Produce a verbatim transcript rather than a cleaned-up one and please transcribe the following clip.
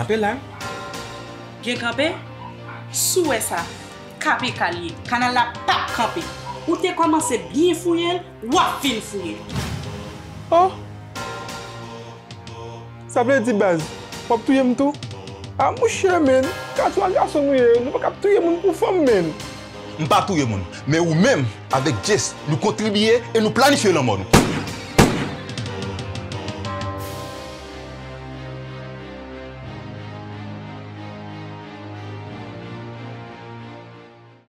campé là. Bien campé? Sous ça, campé calier, canal la pas campé. Ou t'es commencé bien fouiller, ou à fin fouiller. Oh! Ça veut dire base. Pas tout yem tout. Ah mon cher men, quand tu as garçon nous, nous pas tout yem pour femme men. Pas tout yem, mais ou même avec Jess, nous contribuer et nous planifier le monde.